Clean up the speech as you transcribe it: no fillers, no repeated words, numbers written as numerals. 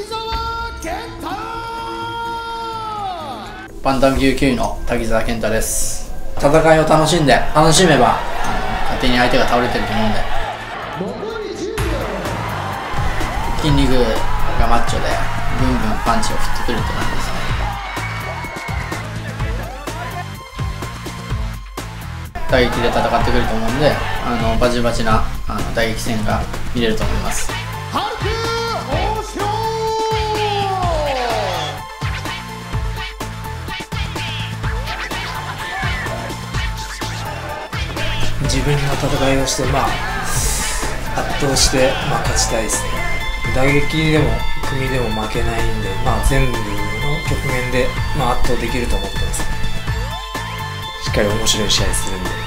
沢健太。バンタム級9位の滝沢健太です。戦いを楽しんで楽しめば勝手に相手が倒れてると思うんで、筋肉がマッチョでブンブンパンチを振ってくるって感じですね。打撃で戦ってくると思うんで、バチバチな打撃戦が見れると思います。自分の戦いをして、圧倒して、勝ちたいですね。打撃でも組でも負けないんで、全部の局面で、圧倒できると思ってます。しっかり面白い試合するんで。